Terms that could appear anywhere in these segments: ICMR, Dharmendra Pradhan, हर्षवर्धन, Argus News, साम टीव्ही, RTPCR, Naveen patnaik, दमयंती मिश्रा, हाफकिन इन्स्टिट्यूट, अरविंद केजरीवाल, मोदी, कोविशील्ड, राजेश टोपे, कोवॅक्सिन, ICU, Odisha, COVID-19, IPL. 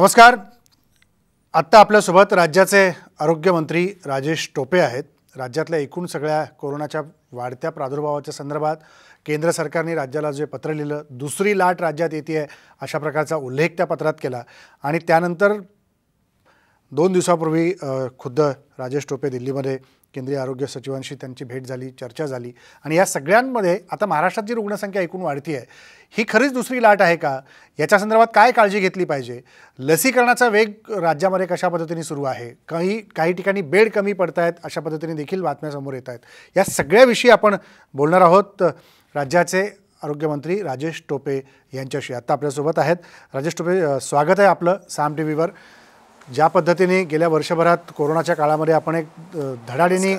नमस्कार. आत्ता आपल्यासोबत राज्याचे आरोग्यमंत्री राजेश टोपे आहेत. राज्यातल्या एकूण सगळ्या कोरोनाच्या वाढत्या प्रादुर्भावाच्या संदर्भात केंद्र सरकारने राज्याला जे पत्र लिहिलं, दुसरी लाट राज्यात येते अशा प्रकारचा उल्लेख त्या पत्रात केला. आणि त्यानंतर दोन दिवसापूर्वी खुद्द राजेश टोपे दिल्लीमध्ये केंद्रीय आरोग्य सचिवांशी त्यांची भेट झाली, चर्चा झाली. आणि या सगळ्यांमध्ये आता महाराष्ट्रात जी रुग्णसंख्या एकूण वाढती आहे, ही खरीच दुसरी लाट आहे का? याच्या संदर्भात काय काळजी घेतली पाहिजे? लसीकरणाचा वेग राज्यामध्ये कशा पद्धतीने सुरू आहे? काही ठिकाणी बेड कमी पडत आहेत अशा पद्धतीने देखील बातम्या समोर येत आहेत. या सगळ्याविषयी आपण बोलणार आहोत राज्याचे आरोग्यमंत्री राजेश टोपे यांच्याशी. आत्ता आपल्यासोबत आहेत राजेश टोपे. स्वागत आहे आपलं साम टी व्हीवर. ज्या पद्धतीने गेल्या वर्षभरात कोरोनाच्या काळामध्ये आपण एक धडाडीने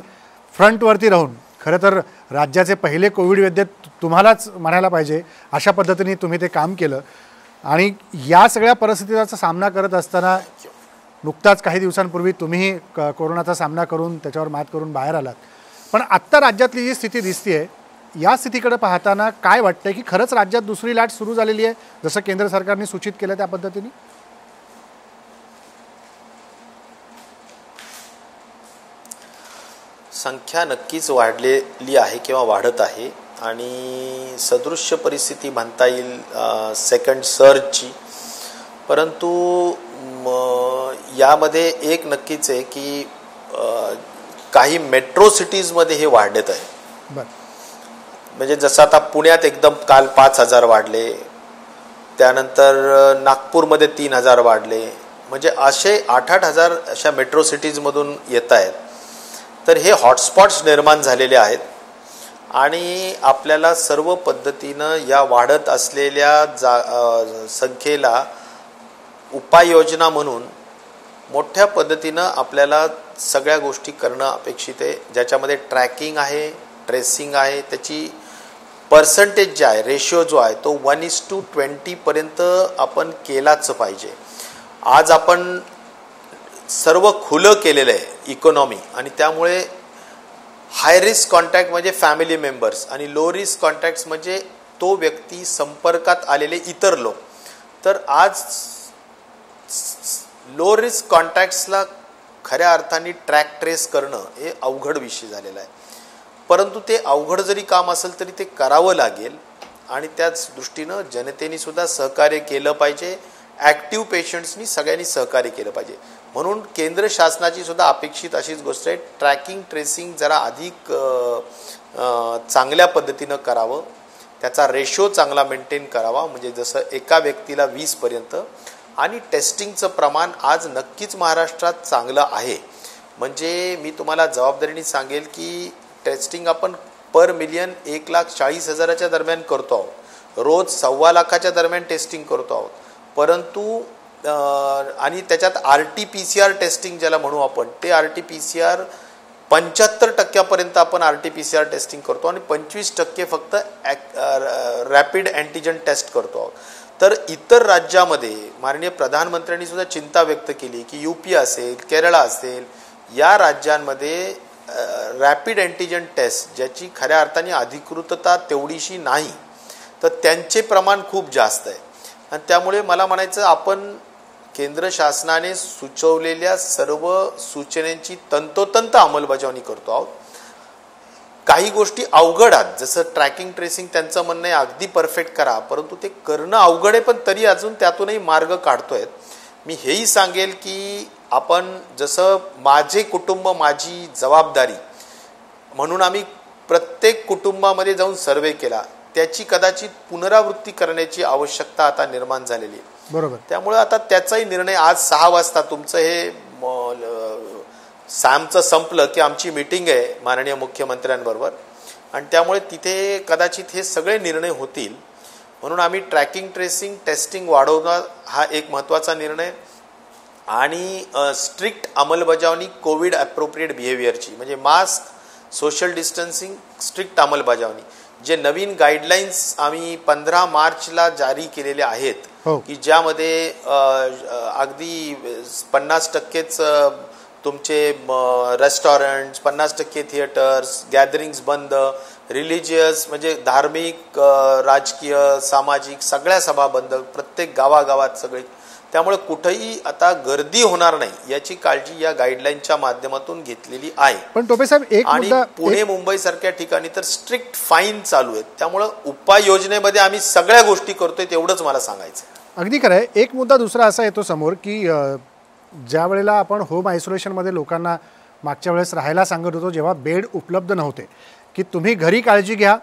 फ्रंटवरती राहून खरं तर राज्याचे पहिले कोविड वैद्य तुम्हालाच म्हणायला पाहिजे अशा पद्धतीने तुम्ही ते काम केलं. आणि या सगळ्या परिस्थितीचा सामना करत असताना नुकताच काही दिवसांपूर्वी तुम्ही कोरोनाचा सामना करून त्याच्यावर मात करून बाहेर आलात. पण आत्ता राज्यातली जी स्थिती दिसते, या स्थितीकडे पाहताना काय वाटतं की खरंच राज्यात दुसरी लाट सुरू झालेली आहे जसं केंद्र सरकारने सूचित केलं त्या पद्धतीने? संख्या नक्कीच वाढलेली आहे किंवा वाढत आहे. आणि सदृश्य परिस्थिती म्हणता येईल सेकंड सर्जची. परंतु यामध्ये एक नक्कीच आहे की काही मेट्रो सिटीजमध्ये हे वाढत आहे. म्हणजे जसं आता पुण्यात एकदम काल 5000 वाढले, त्यानंतर नागपूरमध्ये 3000 वाढले. म्हणजे असे 8-8 हजार अशा मेट्रो सिटीजमधून येत आहेत. तर हे हॉटस्पॉट्स निर्माण झालेले आहेत. आणि आपल्याला सर्व पद्धतीनं या वाढत असलेल्या संख्येला उपाययोजना म्हणून मोठ्या पद्धतीनं आपल्याला सगळ्या गोष्टी करणं अपेक्षित आहे. ज्याच्यामध्ये ट्रॅकिंग आहे, ट्रेसिंग आहे, त्याची पर्सेंटेज जे आहे, रेशिओ जो आहे तो 1:20पर्यंत आपण केलाच पाहिजे. आज आपण सर्व खुलं केलेलं आहे इकॉनॉमी, आणि त्यामुळे हाय रिस्क कॉन्टॅक्ट म्हणजे फॅमिली मेंबर्स आणि लो रिस्क कॉन्टॅक्ट्स म्हणजे तो व्यक्ती संपर्कात आलेले इतर लोक. तर आज लो रिस्क कॉन्टॅक्ट्सला खऱ्या अर्थाने ट्रॅक ट्रेस करणं हे अवघड विषय झालेला आहे. परंतु ते अवघड जरी काम असेल तरी ते करावं लागेल. आणि त्याच दृष्टीनं जनतेने सुद्धा सहकार्य केलं पाहिजे, ॲक्टिव्ह पेशंट्सनी सगळ्यांनी सहकार्य केलं पाहिजे. म्हणून केंद्र शासनाची सुद्धा अपेक्षित अशीच गोष्ट आहे, ट्रॅकिंग ट्रेसिंग जरा अधिक चांगल्या पद्धतीनं करावं, त्याचा रेशो चांगला मेंटेन करावा. म्हणजे जसं एका व्यक्तीला 20पर्यंत. आणि टेस्टिंगचं प्रमाण आज नक्कीच महाराष्ट्रात चांगलं आहे. म्हणजे मी तुम्हाला जबाबदारीने सांगेल की टेस्टिंग आपण पर मिलियन 1,40,000च्या दरम्यान करतो आहोत. रोज 2.25 लाखाच्या दरम्यान टेस्टिंग करतो आहोत. परंतु आणि त्याच्यात RTPCR टेस्टिंग ज्याला म्हणू आपण, ते RTPCR 75% आपण RTPCR टेस्टिंग करतो आणि 25% फक्त रॅपिड अँटीजन टेस्ट करतो आहोत. तर इतर राज्यामध्ये माननीय प्रधानमंत्र्यांनी सुद्धा चिंता व्यक्त केली की UP असेल, केरळा असेल, या राज्यांमध्ये रॅपिड अँटीजन टेस्ट ज्याची खऱ्या अर्थाने अधिकृतता तेवढीशी नाही, तर त्यांचे प्रमाण खूप जास्त आहे. आणि त्यामुळे मला म्हणायचं आपण केंद्र शासनाने सुचवलेल्या सर्व सूचनांची तंतोतंत अंमलबजावणी करतो आहोत. काही गोष्टी अवघड आहेत, जसं ट्रॅकिंग ट्रेसिंग त्यांचं म्हणणं आहे अगदी परफेक्ट करा, परंतु ते करणं अवघड आहे. पण तरी अजून त्यातूनही मार्ग काढतोय. मी हेही सांगेल की आपण जसं माझे कुटुंब माझी जबाबदारी म्हणून आम्ही प्रत्येक कुटुंबामध्ये जाऊन सर्वे केला, त्याची कदाचित पुनरावृत्ती करण्याची आवश्यकता आता निर्माण झालेली आहे. बरोबर. त्यामुळे आता त्याचाही निर्णय आज 6 वाजता तुमचं हे सामचं संपलं की आमची मीटिंग आहे माननीय मुख्यमंत्र्यांबरोबर, आणि त्यामुळे तिथे कदाचित हे सगळे निर्णय होतील. म्हणून आम्ही ट्रॅकिंग ट्रेसिंग टेस्टिंग वाढवणं हा एक महत्त्वाचा निर्णय, आणि स्ट्रिक्ट अंमलबजावणी कोविड ॲप्रोप्रिएट बिहेवियरची, म्हणजे मास्क, सोशल डिस्टन्सिंग, स्ट्रिक्ट अंमलबजावणी. जे नवीन गाईडलाईन्स आम्ही 15 मार्चला जारी केलेले आहेत की ज्यामध्ये अगदी 50%च तुमचे रेस्टॉरंट, 50% थिएटर्स, गॅदरिंग्स बंद, रिलिजियस म्हणजे धार्मिक, राजकीय, सामाजिक सगळ्या सभा बंद, प्रत्येक गावागावात सगळे. त्यामुळे कुठेही आता गर्दी होणार नाही याची काळजी या गाईडलाईनच्या माध्यमातून घेतलेली आहे। पण टोपे साहेब एक मुद्दा, पुणे मुंबई सारख्या ठिकाणी तर स्ट्रिक्ट फाईन चालू आहेत, त्यामुळे उपाय योजनेमध्ये आम्ही सगळ्या गोष्टी करतोय तेवढंच मला सांगायचं। अगदी खरं आहे। एक मुद्दा दुसरा असा येतो समोर की ज्या वेळेला आपण होम आयसोलेशन मध्ये लोकांना मागच्या वेळेस राहायला सांगत होतो जेव्हा बेड उपलब्ध नव्हते की तुम्ही घरी काळजी घ्या,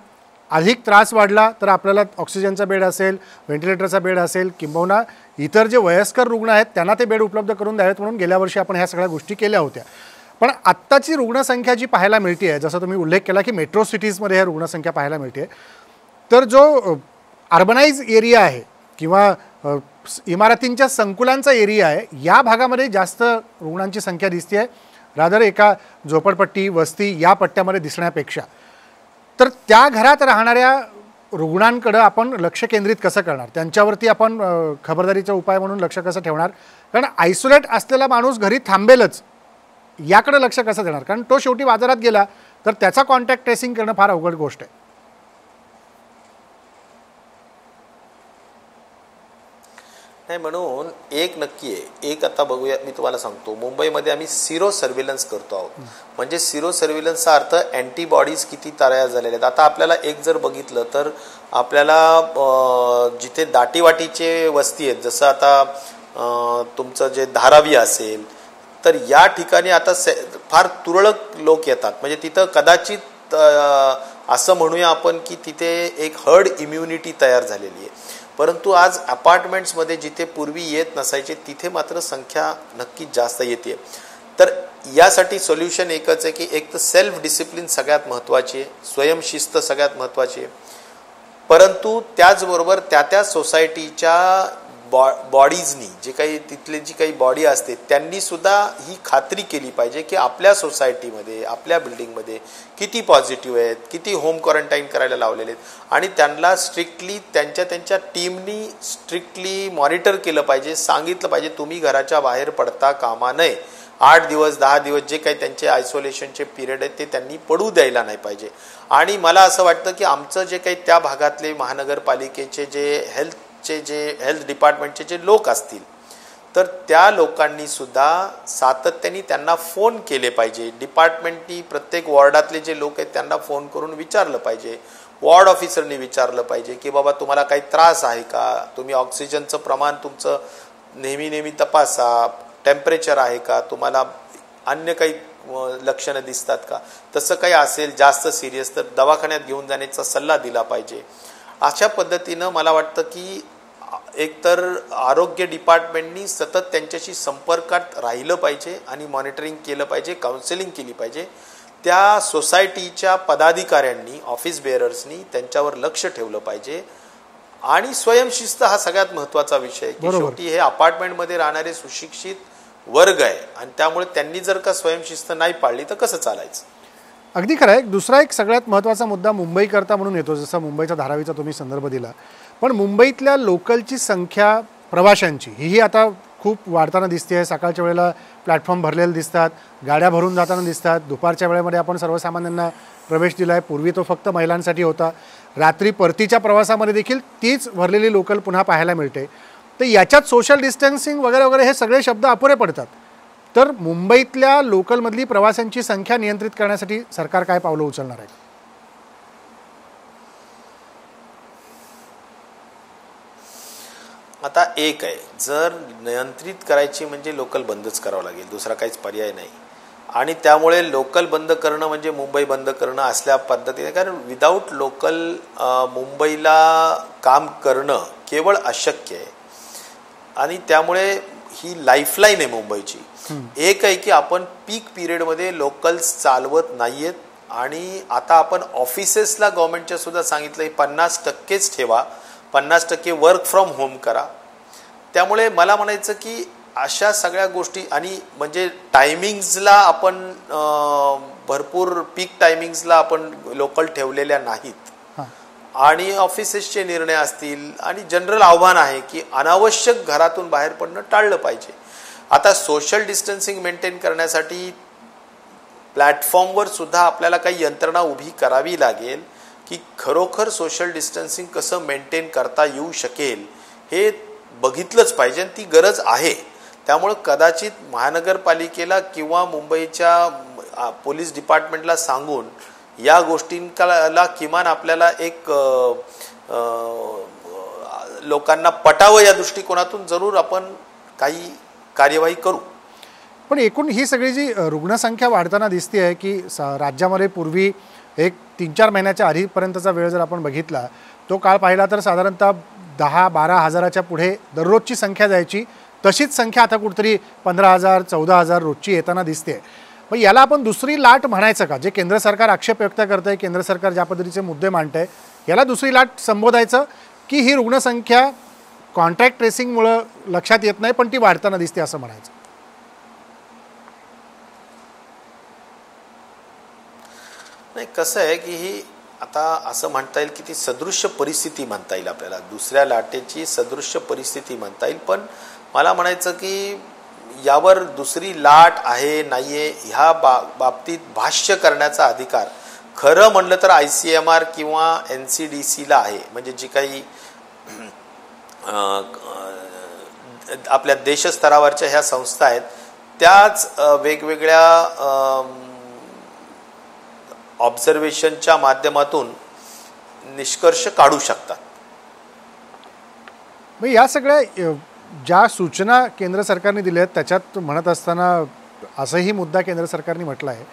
अधिक त्रास वाढला तर आपल्याला ऑक्सिजनचा बेड असेल, व्हेंटिलेटरचा बेड असेल, किंबहुना इतर जे वयस्कर रुग्ण आहेत त्यांना ते बेड उपलब्ध करून द्यावेत म्हणून गेल्या वर्षी आपण ह्या सगळ्या गोष्टी केल्या होत्या। पण आत्ताची रुग्णसंख्या जी पाहायला मिळते आहे, जसं तुम्ही उल्लेख केला की मेट्रो सिटीजमध्ये ह्या रुग्णसंख्या पाहायला मिळते, तर जो अर्बनाइज एरिया आहे किंवा इमारतींच्या संकुलांचा एरिया आहे या भागामध्ये जास्त रुग्णांची संख्या दिसते आहे, रादर एका झोपडपट्टी वस्ती या पट्ट्यामध्ये दिसण्यापेक्षा। तर त्या घरात राहणाऱ्या रुग्णांकडे आपण लक्ष केंद्रित कसं करणार, त्यांच्यावरती आपण खबरदारीचा उपाय म्हणून लक्ष कसं ठेवणार, कारण आयसोलेट असलेला माणूस घरी थांबेलच याकडे लक्ष कसं देणार, कारण तो शेवटी बाजारात गेला तर त्याचा कॉन्टॅक्ट ट्रेसिंग करणं फार अवघड गोष्ट आहे। नाही म्हणून एक नक्की आहे, एक आता बघूया, मी तुम्हाला सांगतो मुंबईमध्ये आम्ही सिरो सर्व्हिलन्स करतो आहोत, म्हणजे सिरो सर्व्हिलन्सचा अर्थ अँटीबॉडीज किती तयार झालेल्या आहेत। आता आपल्याला एक जर बघितलं तर आपल्याला जिथे दाटीवाटीचे वस्ती आहेत, जसं आता तुमचं जे धारावी असेल, तर या ठिकाणी आता फार तुरळक लोक येतात, म्हणजे तिथं कदाचित असं म्हणूया आपण की तिथे एक हर्ड इम्युनिटी तयार झालेली आहे। परंतु आज अपार्टमेंट्समध्ये जिथे पूर्वी येत नसायचे तिथे मात्र संख्या नक्कीच जास्त येते। तर यासाठी सोल्युशन एकच आहे की एक तर सेल्फ डिसिप्लिन सगळ्यात महत्त्वाची आहे, स्वयंशिस्त सगळ्यात महत्त्वाची आहे, परंतु त्याचबरोबर त्या सोसायटीच्या बॉडीजनी जे काही तिथले जी काही बॉडी असते त्यांनीसुद्धा ही खात्री केली पाहिजे की आपल्या सोसायटीमध्ये आपल्या बिल्डिंगमध्ये किती पॉझिटिव्ह आहेत, किती होम क्वारंटाईन करायला लावलेले आहेत, आणि त्यांना स्ट्रिक्टली त्यांच्या टीमनी स्ट्रिक्टली मॉनिटर केलं पाहिजे, सांगितलं पाहिजे तुम्ही घराच्या बाहेर पडता कामा नये, 8 दिवस 10 दिवस जे काही त्यांचे आयसोलेशनचे पिरियड आहेत ते त्यांनी पडू द्यायला नाही पाहिजे। आणि मला असं वाटतं की आमचं जे काही त्या भागातले महानगरपालिकेचे जे हेल्थ डिपार्टमेंटचे जे लोक असतील तर त्या लोकांनी सुद्धा सातत्याने त्यांना फोन केले पाहिजे, डिपार्टमेंटनी प्रत्येक वॉर्डातले जे लोक आहेत त्यांना फोन करून विचारलं पाहिजे, वॉर्ड ऑफिसरनी विचारलं पाहिजे की बाबा तुम्हाला काही त्रास आहे का, तुम्ही ऑक्सिजनचं प्रमाण तुमचं नेहमी तपासा, टेम्परेचर आहे का, तुम्हाला अन्य काही लक्षणं दिसतात का, तसं काही असेल जास्त सिरियस तर दवाखान्यात घेऊन जाण्याचा सल्ला दिला पाहिजे। अशा पद्धतीनं मला वाटतं की एकतर आरोग्य डिपार्टमेंटनी सतत त्यांच्याशी संपर्कात राहिलं पाहिजे आणि मॉनिटरिंग केलं पाहिजे, काउन्सिलिंग केली पाहिजे, त्या सोसायटीच्या पदाधिकाऱ्यांनी ऑफिस बेअरर्सनी त्यांच्यावर लक्ष ठेवलं पाहिजे, आणि स्वयंशिस्त हा सगळ्यात महत्त्वाचा विषय की शेवटी हे अपार्टमेंटमध्ये राहणारे सुशिक्षित वर्ग आहे आणि त्यामुळे त्यांनी जर का स्वयंशिस्त नाही पाळली तर कसं चालायचं। अगदी खरं आहे। दुसरा एक सगळ्यात महत्त्वाचा मुद्दा मुंबईकरता म्हणून येतो, जसा मुंबईचा धारावीचा तुम्ही संदर्भ दिला, पण मुंबईतल्या लोकलची संख्या प्रवाशांची हीही आता खूप वाढताना दिसते आहे। सकाळच्या वेळेला प्लॅटफॉर्म भरलेले दिसतात, गाड्या भरून जाताना दिसतात, दुपारच्या वेळेमध्ये आपण सर्वसामान्यांना प्रवेश दिला आहे, पूर्वी तो फक्त महिलांसाठी होता, रात्री परतीच्या प्रवासामध्ये देखील तीच भरलेली लोकल पुन्हा पाहायला मिळते, तर याच्यात सोशल डिस्टन्सिंग वगैरे वगैरे हे सगळे शब्द अपुरे पडतात। तर मुंबईतल्या लोकलमधली प्रवाशांची संख्या नियंत्रित करण्यासाठी सरकार काय पावलं उचलणार आहे? आता एक आहे, जर नियंत्रित करायची म्हणजे लोकल बंदच करावं लागेल, दुसरा काहीच पर्याय नाही, आणि त्यामुळे लोकल बंद करणं म्हणजे मुंबई बंद करणं असल्या पद्धतीने, कारण विदाऊट लोकल मुंबईला काम करणं केवळ अशक्य आहे, आणि त्यामुळे ही लाईफलाईन आहे मुंबईची। एक आहे की आपण पीक पिरियडमध्ये लोकल्स चालवत नाहीयेत, आणि आता आपण ऑफिसेसला गव्हर्नमेंटच्या सुद्धा सांगितलं की 50%च ठेवा, 50% वर्क फ्रॉम होम करा, त्यामुळे मला म्हणायचं की अशा सगळ्या गोष्टी, आणि म्हणजे टायमिंग्सला आपण भरपूर पीक टायमिंग्सला आपण लोकल ठेवलेल्या नाहीत, आणि ऑफिसेसचे निर्णय असतील, आणि जनरल आव्हान आहे की अनावश्यक घरातून बाहेर पडणं टाळलं पाहिजे। आता सोशल डिस्टन्सिंग मेंटेन करण्यासाठी प्लॅटफॉर्मवर सुद्धा आपल्याला काही यंत्रणा उभी करावी लागेल की खरोखर सोशल डिस्टन्सिंग कसं मेंटेन करता येऊ शकेल हे बघितलंच पाहिजे, ती गरज आहे। त्यामुळे कदाचित महानगरपालिकेला किंवा मुंबईच्या पोलीस डिपार्टमेंटला सांगून या गोष्टींला किमान आपल्याला एक लोकांना पटावं या दृष्टिकोनातून जरूर आपण काही कार्यवाही करू। पण एकूण ही सगळी जी रुग्णसंख्या वाढताना दिसते आहे की राज्यामध्ये पूर्वी एक 3-4 महिन्याच्या आधीपर्यंतचा वेळ जर आपण बघितला तो काळ पाहिला तर साधारणतः 10-12 हजाराच्या पुढे दररोजची संख्या जायची, तशीच संख्या आता कुठेतरी 15,000-14,000 रोजची येताना दिसते। पण याला आपण दुसरी लाट म्हणायचं का? जे केंद्र सरकार आक्षेप व्यक्त करत आहे, केंद्र सरकार ज्या पद्धतीचे मुद्दे मांडत आहे, याला दुसरी लाट संबोधायचं की ही रुग्णसंख्या कॉन्टॅक्ट ट्रेसिंगमुळे लक्षात येत नाही पण ती वाढताना दिसते असं म्हणायचं? नाही, कसं आहे की ही आता असं म्हणता येईल की ती सदृश्य परिस्थिती म्हणता येईल आपल्याला, दुसऱ्या लाटेची सदृश्य परिस्थिती म्हणता येईल। पण मला म्हणायचं की यावर दुसरी लाट आहे नाही आहे ह्या बाबतीत भाष्य करण्याचा अधिकार खरं म्हणलं तर ICMR किंवा NCDCला आहे। म्हणजे जी काही आपल्या देशस्तरावरच्या ह्या संस्था आहेत त्याच वेगवेगळ्या ऑब्झर्वेशनच्या माध्यमातून निष्कर्ष काढू शकतात। मग या सगळ्या ज्या सूचना केंद्र सरकारने दिल्या आहेत त्याच्यात म्हणत असताना असाही मुद्दा केंद्र सरकारने म्हटला आहे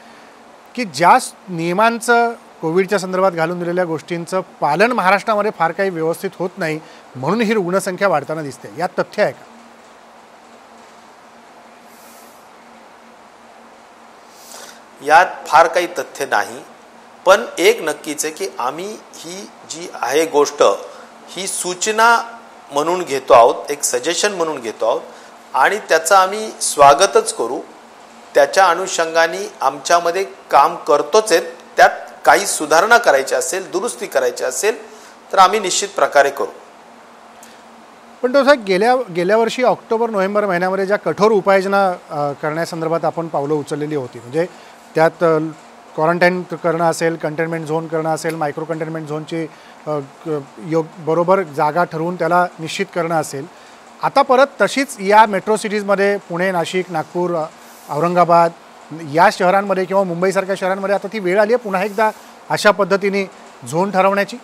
की ज्या नियमांचं कोविडच्या संदर्भात घालून दिलेल्या गोष्टींचं पालन महाराष्ट्रामध्ये फार काही व्यवस्थित होत नाही म्हणून ही रुग्णसंख्या वाढताना दिसते, यात तथ्य आहे का? यात फार काही तथ्य नाही, पण एक नक्कीच आहे की आम्ही ही जी आहे गोष्ट ही सूचना म्हणून घेतो आहोत, एक सजेशन म्हणून घेतो आहोत आणि त्याचं आम्ही स्वागतच करू। त्याच्या अनुषंगाने आमच्यामध्ये काम करतोच आहेत, त्यात काही सुधारणा करायची असेल, दुरुस्ती करायची असेल तर आम्ही निश्चित प्रकारे करू। पण तो साहेब गेल्या वर्षी ऑक्टोबर-नोव्हेंबर महिन्यामध्ये ज्या कठोर उपाययोजना करण्यासंदर्भात आपण पावलं उचललेली होती, म्हणजे त्यात क्वारंटाईन करणं असेल, कंटेनमेंट झोन करणं असेल, मायक्रो कंटेनमेंट झोनची बरोबर जागा ठरवून त्याला निश्चित करणं असेल, आता परत तशीच या मेट्रो सिटीजमध्ये पुणे, नाशिक, नागपूर, औरंगाबाद या शहरांमध्ये किंवा मुंबईसारख्या शहरांमध्ये आता ती वेळ आली आहे पुन्हा एकदा अशा पद्धतीने झोन ठरवण्याची?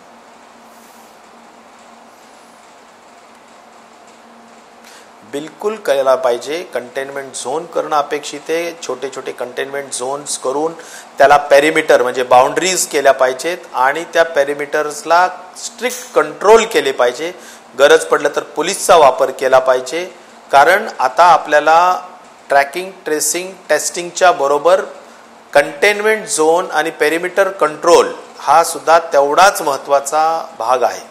बिल्कुल करायला पाहिजे। कंटेनमेंट झोन करणं अपेक्षित आहे, छोटे छोटे कंटेनमेंट झोन्स करून त्याला पॅरिमीटर म्हणजे बाउंड्रीज केल्या पाहिजेत आणि त्या पॅरिमीटर्सला स्ट्रिक्ट कंट्रोल केले पाहिजे। गरज पडलं तर पोलिसचा वापर केला पाहिजे, कारण आता आपल्याला ट्रॅकिंग, ट्रेसिंग, टेस्टिंगच्या बरोबर कंटेनमेंट झोन आणि पॅरिमीटर कंट्रोल हा सुद्धा तेवढाच महत्त्वाचा भाग आहे।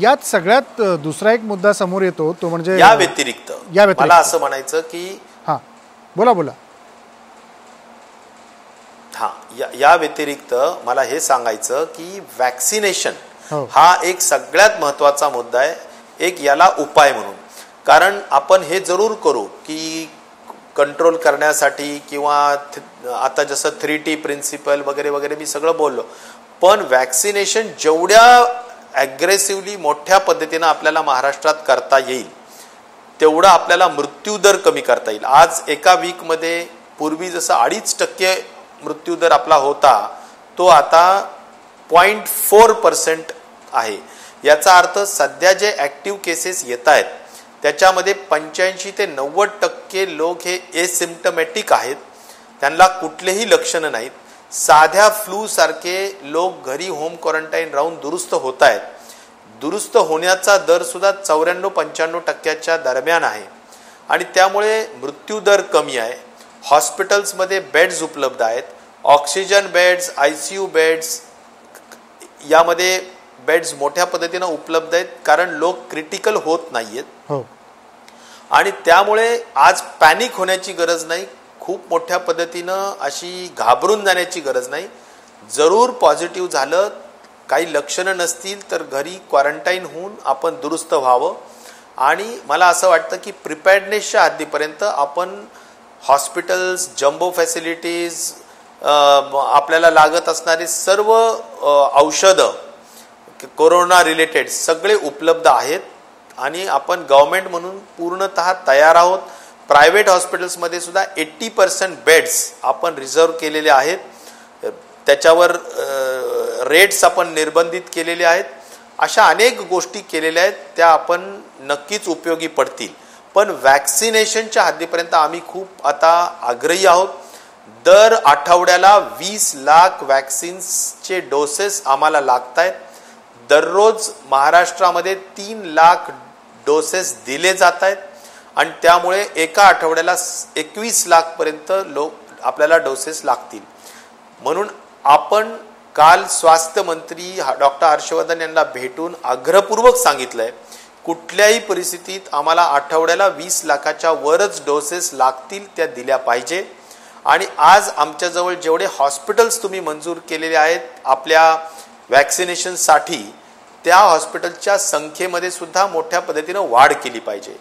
यात सगळ्यात दुसरा एक मुद्दा समोर येतो तो म्हणजे या व्यतिरिक्त मला असं म्हणायचं की या व्यतिरिक्त मला हे सांगायचं की व्हॅक्सिनेशन हा एक सगळ्यात महत्त्वाचा मुद्दा आहे, एक याला उपाय म्हणून। कारण आपण हे जरूर करू की कंट्रोल करण्यासाठी किंवा आता जसं 3T प्रिन्सिपल वगैरे वगैरे मी सगळं बोललो, पण व्हॅक्सिनेशन जेवढ्या ॲग्रेसिव्हली मोठ्या पद्धतीनं आपल्याला महाराष्ट्रात करता येईल तेवढा आपल्याला मृत्यूदर कमी करता येईल। आज एका वीकमध्ये पूर्वी जसं 2.5% मृत्यूदर आपला होता तो आता 0.4% आहे। याचा अर्थ सध्या जे ॲक्टिव्ह केसेस येत आहेत त्याच्यामध्ये 85 ते 90% लोक हे एसिम्प्टमॅटिक आहेत, त्यांना कुठलेही लक्षणं नाहीत। साध्या फ्लू सारखे लोक घरी होम क्वारंटाईन राहून दुरुस्त होत आहेत, दुरुस्त होण्याचा दर सुद्धा 94-95% दरम्यान आहे आणि त्यामुळे मृत्यूदर कमी आहे। हॉस्पिटल्समध्ये बेड्स उपलब्ध आहेत, ऑक्सिजन बेड्स, ICU बेड्स यामध्ये बेड्स मोठ्या पद्धतीनं उपलब्ध आहेत, कारण लोक क्रिटिकल होत नाहीयेत आणि त्यामुळे आज पॅनिक होण्याची गरज नाही, खूप मोठ्या पद्धतीनं अशी घाबरून जाण्याची गरज नाही। जरूर पॉझिटिव्ह झालं, काही लक्षणं नसतील तर घरी क्वारंटाईन होऊन आपण दुरुस्त व्हावं आणि मला असं वाटतं की प्रिपेअर्डनेसच्या हद्दीपर्यंत आपण हॉस्पिटल्स, जम्बो फॅसिलिटीज, आपल्याला लागत असणारे सर्व औषधं कोरोना रिलेटेड सगळे उपलब्ध आहेत आणि आपण गव्हर्नमेंट म्हणून पूर्णतः तयार आहोत। प्रायव्हेट हॉस्पिटल्समध्ये सुद्धा 80% बेड्स आपण रिझर्व केलेले आहेत, त्याच्यावर रेट्स आपण निर्बंधित केलेले आहेत। अशा अनेक गोष्टी केलेल्या आहेत त्या आपण नक्कीच उपयोगी पडतील। पण वॅक्सिनेशनच्या हद्दीपर्यंत आम्ही खूप आता आग्रही आहोत। दर आठवड्याला 20 लाख वॅक्सिन्सचे डोसेस आम्हाला लागत आहेत। दररोज महाराष्ट्रामध्ये 3 लाख डोसेस दिले जात आहेत आणि त्यामुळे एका आठवड्याला 21 लाख पर्यंत लोक आपल्याला डोसेस लागतील। म्हणून आपण काल स्वास्थ्य मंत्री डॉक्टर हर्षवर्धन यांना भेटून आग्रहपूर्वक सांगितलंय कुठल्याही परिस्थितीत आम्हाला आठवड्याला 20 लाखाच्या वरच डोसेस लागतील त्या दिल्या पाहिजे। आणि आज आमच्याजवळ जेवढे हॉस्पिटल्स तुम्ही मंजूर केलेले आहेत आपल्या वॅक्सिनेशनसाठी त्या हॉस्पिटलच्या संख्येमध्ये सुद्धा मोठ्या पद्धतीने वाढ केली पाहिजे।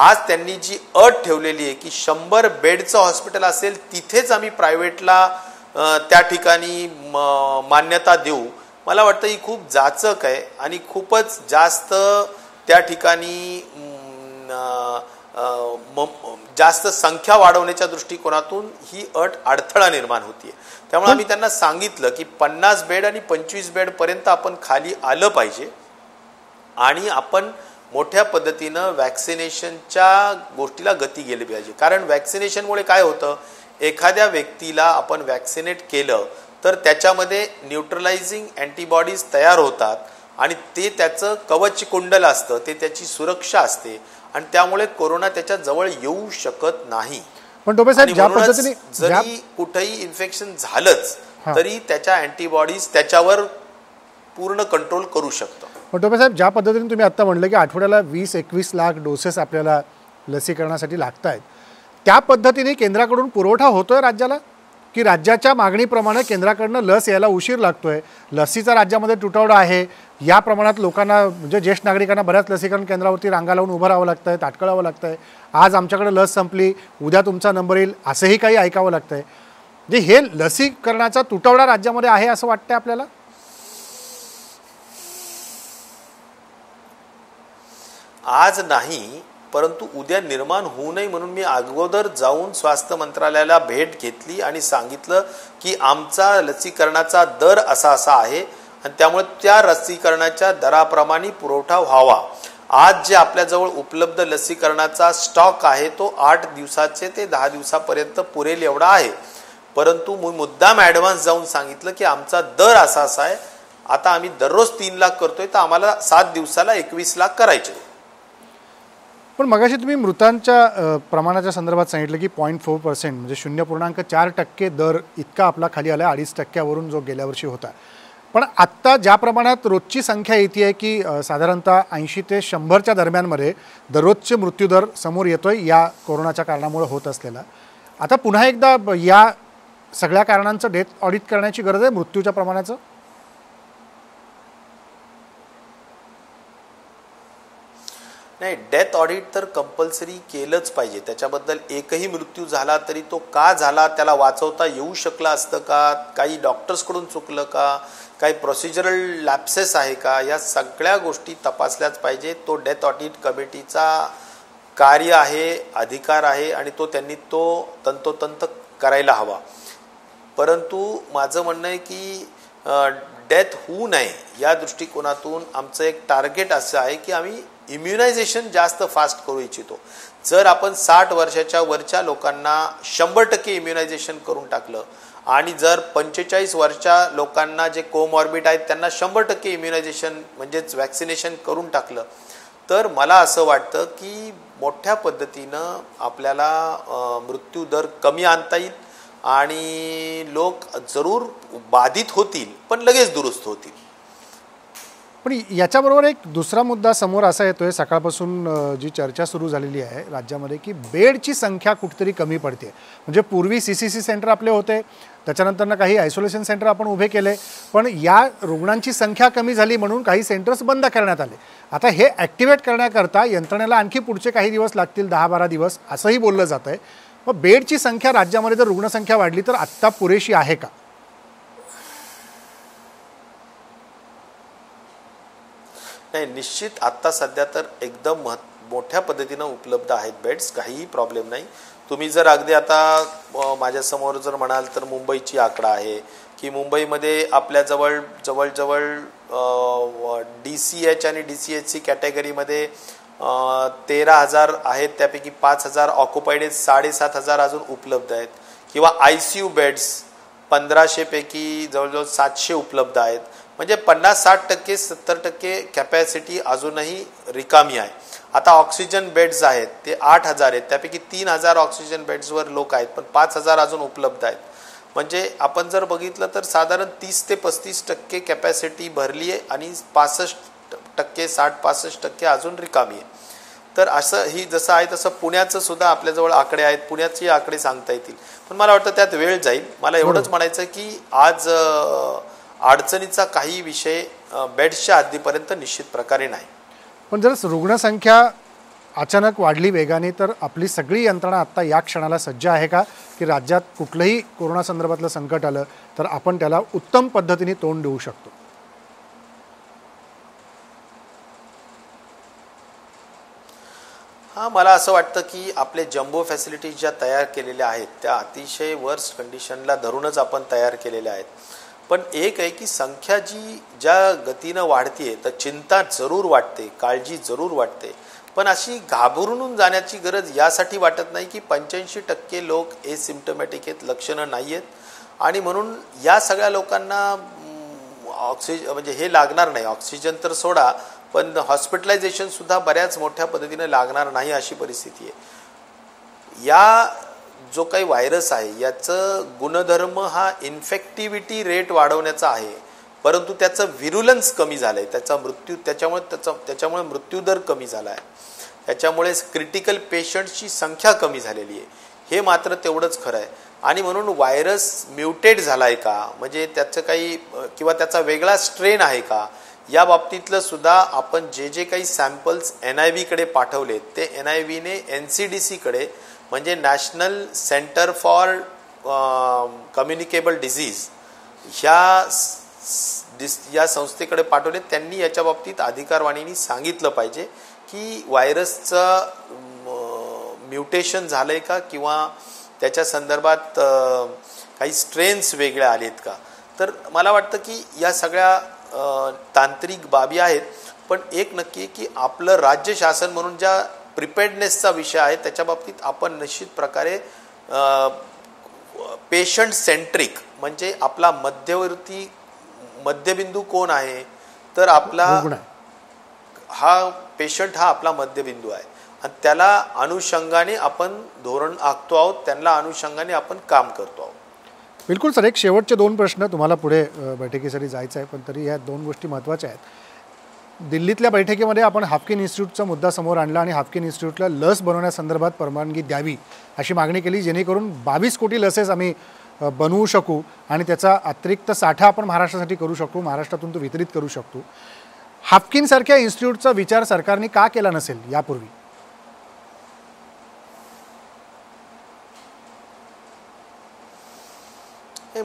आज त्यांनी जी अट ठेवलेली आहे की 100 बेडचं हॉस्पिटल असेल तिथेच आम्ही प्रायव्हेटला त्या ठिकाणी मान्यता देऊ, मला वाटतं ही खूप जाचक आहे आणि खूपच जास्त त्या ठिकाणी जास्त संख्या वाढवण्याच्या दृष्टिकोनातून ही अट अडथळा निर्माण होती आहे। त्यामुळे आम्ही त्यांना सांगितलं की 50 बेड आणि 25 बेडपर्यंत आपण खाली आलं पाहिजे आणि आपण मोठ्या पद्धतीनं वॅक्सिनेशनच्या गोष्टीला गती गेली पाहिजे। कारण वॅक्सिनेशनमुळे काय होतं, एखाद्या व्यक्तीला आपण वॅक्सिनेट केलं तर त्याच्यामध्ये न्यूट्रलायझिंग अँटीबॉडीज तयार होतात आणि ते त्याचं कवच कुंडल असतं, ते त्याची सुरक्षा असते आणि त्यामुळे कोरोना त्याच्या जवळ येऊ शकत नाही। पण टोपे साहेब, ज्या पद्धतीने जरी कुठेही इन्फेक्शन झालंच तरी त्याच्या अँटीबॉडीज त्याच्यावर पूर्ण कंट्रोल करू शकतो। पण टोपे साहेब, ज्या पद्धतीने तुम्ही आता म्हटलं की आठवड्याला 20-21 लाख डोसेस आपल्याला लसीकरणासाठी लागत आहेत, त्या पद्धतीने केंद्राकडून पुरवठा होतोय राज्याला की राज्याच्या मागणीप्रमाणे केंद्राकडनं लस यायला उशीर लागतोय? लसीचा राज्यामध्ये तुटवडा आहे, या प्रमाणात लोकांना म्हणजे ज्येष्ठ नागरिकांना बऱ्याच लसीकरण केंद्रावरती रांगा लावून उभं राहावं लागतं आहे, ताटकळावं लागतं आहे, आज आमच्याकडे लस संपली उद्या तुमचा नंबर येईल असंही काही ऐकावं लागतं आहे। म्हणजे हे लसीकरणाचा तुटवडा राज्यामध्ये आहे असं वाटतं आहे आपल्याला? आज नाही परंतु उद्या निर्माण होऊ नये म्हणून मी अगोदर जाऊन स्वास्थ्य मंत्रालयाला भेट घेतली आणि सांगितलं की आमचा लसीकरणाचा दर असा असा आहे आणि त्यामुळे त्या लसीकरणाच्या दराप्रमाणे पुरवठा व्हावा। आज जे आपल्याजवळ उपलब्ध लसीकरणाचा स्टॉक आहे तो 8 दिवसाचे ते 10 दिवसापर्यंत पुरेल एवढा आहे, परंतु मी मुद्दाम ॲडव्हान्स जाऊन सांगितलं की आमचा दर असा असा आहे, आता आम्ही दररोज 3 लाख करतोय तर आम्हाला 7 दिवसाला 21 लाख करायचे। पण मगाशी तुम्ही मृतांच्या प्रमाणाच्या संदर्भात सांगितलं की 0.4% म्हणजे 0.4% दर इतका आपला खाली आला, 2.5% जो गेल्या वर्षी होता। पण आत्ता ज्या प्रमाणात रोजची संख्या येते आहे की साधारणतः 80 ते 100च्या दरम्यानमध्ये दररोजचे मृत्यूदर समोर येतोय या कोरोनाच्या कारणामुळे होत असलेला, आता पुन्हा एकदा या सगळ्या कारणांचं डेथ ऑडिट करण्याची गरज आहे मृत्यूच्या प्रमाणाचं? नाही, डेथ ऑडिट तर कंपल्सरी केलंच पाहिजे। त्याच्याबद्दल एकही मृत्यू झाला तरी तो का झाला, त्याला वाचवता येऊ शकला असतं का, काही डॉक्टर्सकडून चुकलं का, काही प्रोसिजरल लॅप्सेस आहे का, या सगळ्या गोष्टी तपासल्याच पाहिजे। तो डेथ ऑडिट कमिटीचा कार्य आहे, अधिकार आहे आणि तो त्यांनी तो तंतोतंत करायला हवा। परंतु माझं म्हणणं आहे की डेथ होऊ नये या दृष्टिकोनातून आमचं एक टार्गेट असं आहे की आम्ही इम्युनायझेशन जास्त फास्ट करू इच्छितो। जर आपण 60 वर्षाच्या वरच्या लोकांना 100% इम्युनायझेशन करून टाकलं आणि जर 45 वर्षाच्या लोकांना जे कोमॉर्बिड आहेत त्यांना 100% इम्युनायझेशन म्हणजेच वॅक्सिनेशन करून टाकलं तर मला असं वाटतं की मोठ्या पद्धतीनं आपल्याला मृत्यू दर कमी आणता येईल आणि लोक जरूर बाधित होतील पण लगेच दुरुस्त होतील। पण याच्याबरोबर एक दुसरा मुद्दा समोर असा येतोय, सकाळपासून जी चर्चा सुरू झालेली आहे राज्यामध्ये की बेडची संख्या कुठेतरी कमी पडते। म्हणजे पूर्वी CCC सेंटर आपले होते, त्याच्यानंतर काही आयसोलेशन सेंटर आपण उभे केले, पण या रुग्णांची संख्या कमी झाली म्हणून काही सेंटर्स बंद करण्यात आले। आता हे ॲक्टिवेट करण्याकरता यंत्रणेला आणखी पुढचे काही दिवस लागतील, 10-12 दिवस असंही बोललं जात आहे। मग बेडची संख्या राज्यामध्ये जर रुग्णसंख्या वाढली तर आत्ता पुरेशी आहे का? नाही, निश्चित आत्ता सध्या तर एकदम मोठ्या पद्धतीने उपलब्ध आहेत बेड्स, काहीही प्रॉब्लेम नाही. तुम्ही जर अगदी आता माझ्यासमोर जर म्हणाल तर मुंबईची आकडा आहे की मुंबईमध्ये आपल्याजवळ जवळजवळ DCH आणि DCHC कॅटेगरीमध्ये 13,000 आहेत, त्यापैकी 5,000 ऑक्युपाईड, 7,500 अजून उपलब्ध आहेत. किंवा ICU बेड्स 1,500पैकी जवळजवळ 700 उपलब्ध आहेत. म्हणजे 50-60% 70% कॅपॅसिटी अजूनही रिकामी आहे. आता ऑक्सिजन बेड्स आहेत ते 8,000 आहेत, त्यापैकी 3,000 ऑक्सिजन बेड्सवर लोक आहेत, पण 5,000 अजून उपलब्ध आहेत. म्हणजे आपण जर बघितलं तर साधारण 30 ते 35% कॅपॅसिटी भरली आहे आणि 65% 60-65% अजून रिकामी आहे. तर असं ही जसं आहे तसं पुण्याचं सुद्धा आपल्याजवळ आकडे आहेत, पुण्याचे आकडे सांगता येतील, पण मला वाटतं त्यात वेळ जाईल. मला एवढंच म्हणायचं की आज अडचणीचा काही विषय बेड्सच्या हद्दीपर्यंत निश्चित प्रकारे नाही. पण जर रुग्णसंख्या अचानक वाढली वेगाने तर आपली सगळी यंत्रणा आत्ता या क्षणाला सज्ज आहे का की राज्यात कुठलंही कोरोना संदर्भातलं संकट आलं तर आपण त्याला उत्तम पद्धतीने तोंड देऊ शकतो? हां, मला असं वाटतं की आपले जम्बो फॅसिलिटीज ज्या तयार केलेल्या आहेत त्या अतिशय वर्स्ट कंडिशनला धरूनच आपण तयार केलेल्या आहेत. पण एक आहे की संख्या जी ज्या गतीनं वाढते तर चिंता जरूर वाटते, काळजी जरूर वाटते, पण अशी घाबरून जाण्याची गरज यासाठी वाटत नाही की 85% लोक एसिम्प्टोमॅटिक आहेत, लक्षणं नाही आहेत, आणि म्हणून या सगळ्या लोकांना ऑक्सिजन म्हणजे हे लागणार नाही. ऑक्सिजन तर सोडा, पण हॉस्पिटलायझेशनसुद्धा बऱ्याच मोठ्या पद्धतीनं लागणार नाही अशी परिस्थिती आहे. या जो काही व्हायरस आहे याचं गुणधर्म हा इन्फेक्टिव्हिटी रेट वाढवण्याचा आहे, परंतु त्याचं व्हिरुलन्स कमी झालं आहे, त्याच्यामुळे मृत्यूदर कमी झाला आहे, त्याच्यामुळे क्रिटिकल पेशंट्सची संख्या कमी झालेली आहे, हे मात्र तेवढंच खरं आहे. आणि म्हणून व्हायरस म्युटेट झाला आहे का, म्हणजे त्याचं काही किंवा त्याचा वेगळा स्ट्रेन आहे का, या बाबतीतलं सुद्धा आपण जे जे काही सॅम्पल्स NIVकडे पाठवलेत ते NIVने NCDCकडे म्हणजे national centre for communicable disease ह्या संस्थेकडे पाठवले. त्यांनी याच्या बाबतीत अधिकारवाणीने सांगितलं पाहिजे की व्हायरसचं म्युटेशन झालं आहे का किंवा त्याच्या संदर्भात काही स्ट्रेन्स वेगळ्या आलेत का. तर मला वाटतं की या सगळ्या तांत्रिक बाबी आहेत, पण एक नक्की की आपलं राज्य शासन म्हणून ज्या प्रिपेअर्डनेसचा विषय आहे त्याच्या बाबतीत आपण निश्चित प्रकारे पेशंट सेंट्रिक, म्हणजे आपला मध्यवर्ती मध्यबिंदू कोण आहे तर आपला हा पेशंट हा आपला मध्यबिंदू आहे, आणि त्याला अनुषंगाने आपण धोरण आखतो आहोत, त्यांना अनुषंगाने आपण काम करतो आहोत. बिलकुल सर, एक शेवटचे दोन प्रश्न, तुम्हाला पुढे बैठकीसाठी जायचं आहे, पण तरी ह्या दोन गोष्टी महत्त्वाच्या आहेत. दिल्लीतल्या बैठकीमध्ये आपण हाफकिन इन्स्टिट्यूटचा मुद्दा समोर आणला आणि हाफकिन इन्स्टिट्यूटला लस बनवण्यासंदर्भात परवानगी द्यावी अशी मागणी केली, जेणेकरून 22 कोटी लसेस आम्ही बनवू शकू आणि त्याचा अतिरिक्त साठा आपण महाराष्ट्रासाठी करू शकू, महाराष्ट्रातून तो वितरित करू शकतो. हाफकिनसारख्या इन्स्टिट्यूटचा विचार सरकारने का केला नसेल यापूर्वी?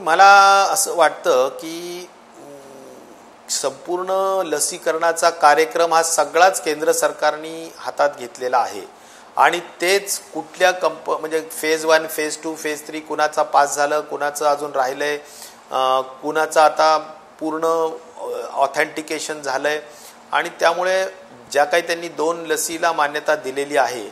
मला असं वाटतं की संपूर्ण लसीकरणाचा कार्यक्रम हा सगळाच केंद्र सरकारने हातात घेतलेला आहे, आणि तेच कुठल्या म्हणजे फेज 1, फेज 2, फेज 3 कुणाचा पास झालं, कुणाचं अजून राहिलं आहे, कुणाचं आता पूर्ण ऑथेंटिकेशन झालं आहे, आणि त्यामुळे ज्या काही त्यांनी 2 लसीला मान्यता दिलेली आहे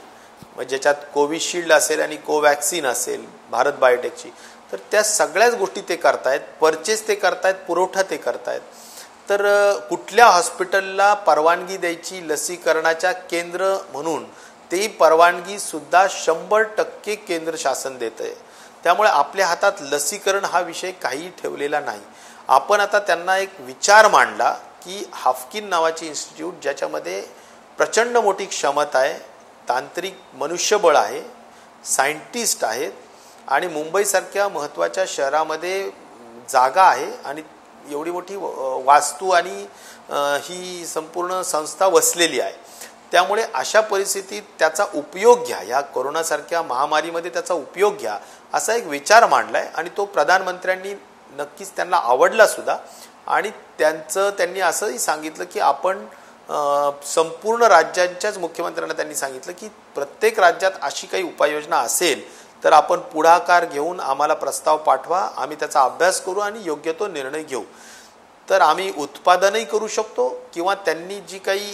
म्हणजे ज्याच्यात कोविशील्ड असेल आणि कोवॅक्सिन असेल भारत बायोटेकची, तर त्या सगळ्याच गोष्टी ते करतायत, परचेस ते करतायत, पुरवठा ते करतायत. तर कुठल्या हॉस्पिटलला परवानगी द्यायची लसीकरणाच्या केंद्र म्हणून ती परवानगीसुद्धा 100% केंद्र शासन देतं आहे. त्यामुळे आपल्या हातात लसीकरण हा विषय काही ठेवलेला नाही. आपण आता त्यांना एक विचार मांडला की हाफकिन नावाची इन्स्टिट्यूट ज्याच्यामध्ये प्रचंड मोठी क्षमता आहे, तांत्रिक मनुष्यबळ आहे, सायंटिस्ट आहेत, आणि मुंबईसारख्या महत्त्वाच्या शहरामध्ये जागा आहे आणि एवढी मोठी वास्तू आणि ही संपूर्ण संस्था वसलेली आहे, त्यामुळे अशा परिस्थितीत त्याचा उपयोग घ्या, या कोरोनासारख्या महामारीमध्ये त्याचा उपयोग घ्या असा एक विचार मांडला आहे, आणि तो प्रधानमंत्र्यांनी नक्कीच त्यांना आवडला सुद्धा. आणि त्यांनी असंही सांगितलं की आपण संपूर्ण राज्यांच्याच मुख्यमंत्र्यांना त्यांनी सांगितलं की प्रत्येक राज्यात अशी काही उपाययोजना असेल तर आपण पुढाकार घेऊन आम्हाला प्रस्ताव पाठवा, आम्ही त्याचा अभ्यास करू आणि योग्य तो निर्णय घेऊ। तर आम्ही उत्पादनही करू शकतो किंवा त्यांनी जी काही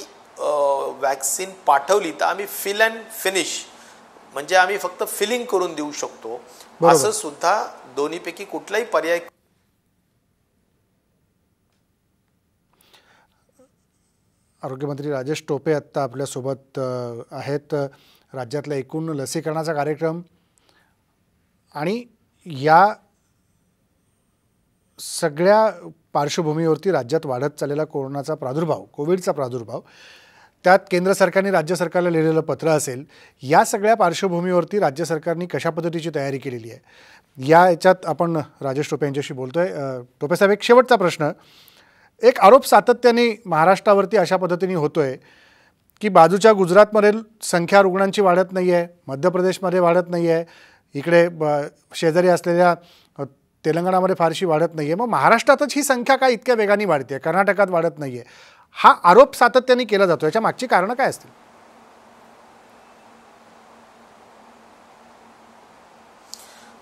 वैक्सीन पाठवली तर आम्ही फिल एंड फिनिश म्हणजे आम्ही फक्त फिलिंग करून देऊ शकतो, असं सुद्धा दोन्हीपैकी कुठलाही पर्याय। आरोग्यमंत्री राजेश टोपे आत्ता आपल्यासोबत आहेत। राज्यातल्या एकूण लसीकरणाचा कार्यक्रम आणि या सगळ्या पार्श्वभूमीवरती राज्यात वाढत चाललेला कोरोनाचा प्रादुर्भाव, कोविडचा प्रादुर्भाव, त्यात केंद्र सरकारने राज्य सरकारला लिहिलेलं पत्र असेल, या सगळ्या पार्श्वभूमीवरती राज्य सरकारने कशा पद्धतीची तयारी केलेली आहे याच्यात आपण राजेश टोपे यांच्याशी बोलतोय। टोपे साहेब, एक शेवटचा प्रश्न। एक आरोप सातत्याने महाराष्ट्रावरती अशा पद्धतीने होतोय की बाजूच्या गुजरातमध्ये संख्या रुग्णांची वाढत नाही आहे, मध्य प्रदेशमध्ये वाढत नाही आहे, इकडे शेजारी असलेल्या तेलंगणामध्ये फारशी वाढत नाही आहे, मग महाराष्ट्रातच ही संख्या काय इतक्या वेगाने वाढते, कर्नाटकात वाढत नाही आहे, हा आरोप सातत्याने केला जातो। याच्या मागची कारणं काय असतील?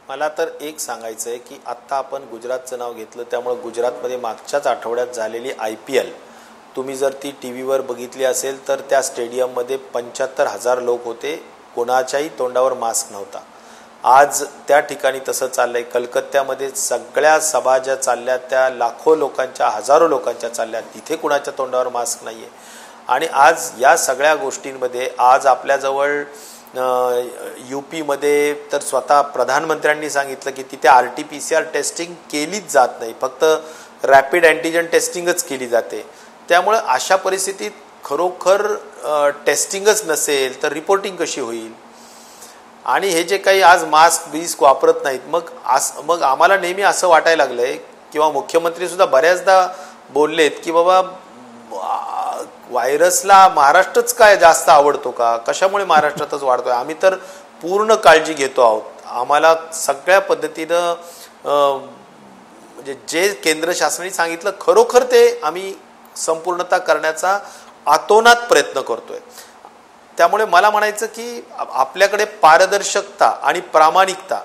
मला तर एक सांगायचं आहे की आत्ता आपण गुजरातचं नाव घेतलं त्यामुळे गुजरातमध्ये मागच्याच आठवड्यात झालेली IPL तुम्ही जर ती TV वर बघितली असेल तर त्या स्टेडियममध्ये 75,000 लोक होते, कोणाच्याही तोंडावर मास्क नव्हता। आज त्या ठिकाणी तसं चाललंय, कलकत्त्यामध्ये सगळ्या सभा ज्या चालल्या त्या लाखो लोकांच्या, हजारो लोकांच्या चालल्या, तिथे कुणाच्या तोंडावर मास्क नाही आहे। आणि आज या सगळ्या गोष्टींमध्ये आज आपल्याजवळ UP मध्ये तर स्वतः प्रधानमंत्र्यांनी सांगितलं की तिथे RTPCR टेस्टिंग केलीच जात नाही, फक्त रॅपिड अँटीजन टेस्टिंगच केली जाते। त्यामुळे अशा परिस्थितीत खरोखर टेस्टिंगच नसेल तर रिपोर्टिंग कशी होईल? आणि हे जे काही आज मास्क बीस्क वापरत नाहीत, मग आम्हाला नेहमी असं वाटायला लागलं आहे किंवा मुख्यमंत्रीसुद्धा बऱ्याचदा बोललेत की बाबा व्हायरसला महाराष्ट्रच काय जास्त आवडतो का, कशामुळे महाराष्ट्रातच वाढतो आहे? आम्ही तर पूर्ण काळजी घेतो आहोत, आम्हाला सगळ्या पद्धतीनं म्हणजे जे केंद्र शासनाने सांगितलं खरोखर ते आम्ही संपूर्णता करण्याचा अतोनात प्रयत्न करतो आहे। त्यामुळे मला म्हणायचं की आपल्याकडे पारदर्शकता आणि प्रामाणिकता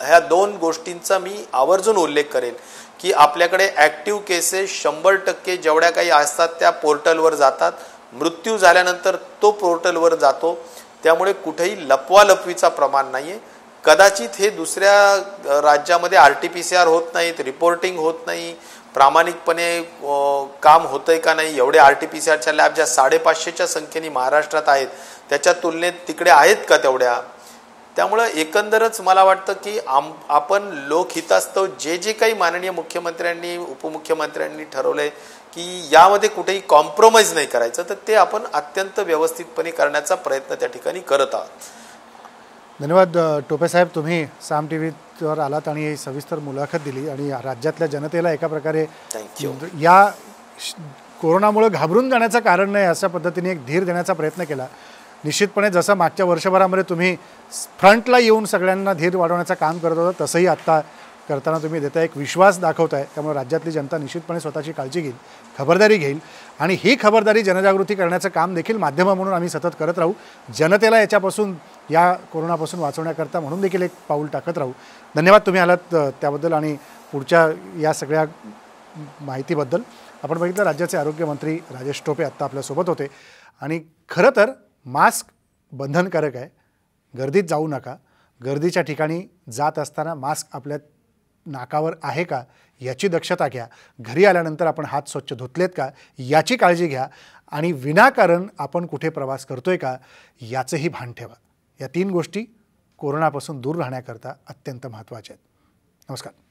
ह्या दोन गोष्टींचा मी आवर्जून उल्लेख करेन की आपल्याकडे ॲक्टिव्ह केसेस 100% जेवढ्या काही असतात त्या पोर्टलवर जातात, मृत्यू झाल्यानंतर तो पोर्टलवर जातो, त्यामुळे कुठेही लपवालपवीचा प्रमाण नाही आहे। कदाचित हे दुसऱ्या राज्यामध्ये RTPCR होत नाहीत, रिपोर्टिंग होत नाही, प्रामाणिकपणे काम होतंय का नाही, एवढे RTPCRच्या लॅब ज्या 550च्या संख्येने महाराष्ट्रात आहेत त्याच्या तुलनेत तिकडे आहेत का तेवढ्या? त्यामुळं एकंदरच मला वाटतं की आपण लोकहितास्तव जे जे काही माननीय मुख्यमंत्र्यांनी, उपमुख्यमंत्र्यांनी ठरवलं आहे की यामध्ये कुठेही कॉम्प्रोमाइज नाही करायचं, तर ते आपण अत्यंत व्यवस्थितपणे करण्याचा प्रयत्न त्या ठिकाणी करत आहोत। धन्यवाद टोपे साहेब, तुम्ही साम TV वर आलात आणि सविस्तर मुलाखत दिली आणि राज्यातल्या जनतेला एका प्रकारे या कोरोनामुळे घाबरून जाण्याचं कारण नाही अशा पद्धतीने एक धीर देण्याचा प्रयत्न केला। निश्चितपणे जसं मागच्या वर्षभरामध्ये तुम्ही फ्रंटला येऊन सगळ्यांना धीर वाढवण्याचं काम करत होता तसंही आत्ता करताना तुम्ही देता एक विश्वास दाखवताय, त्यामुळे राज्यातली जनता निश्चितपणे स्वतःची काळजी घेईल, खबरदारी घेईल आणि ही खबरदारी जनजागृती करण्याचं काम देखील माध्यम म्हणून आम्ही सतत करत राहू, जनतेला याच्यापासून या कोरोनापासून वाचवण्याकरता म्हणून देखील एक पाऊल टाकत राहू। धन्यवाद तुम्ही आलात त्याबद्दल आणि पुढच्या या सगळ्या माहितीबद्दल। आपण बघितलं राज्याचे आरोग्यमंत्री राजेश टोपे आत्ता आपल्यासोबत होते आणि खरं तर मास्क बंधनकारक आहे, गर्दीत जाऊ नका, गर्दीच्या ठिकाणी जात असताना मास्क आपल्या नाकावर आहे का याची दक्षता घ्या, घरी आल्यानंतर आपण हात स्वच्छ धुतलेत का याची काळजी घ्या आणि विनाकारण आपण कुठे प्रवास करतोय का याचंही भान ठेवा। या तीन गोष्टी कोरोनापासून दूर राहण्याकरता अत्यंत महत्त्वाच्या आहेत। नमस्कार।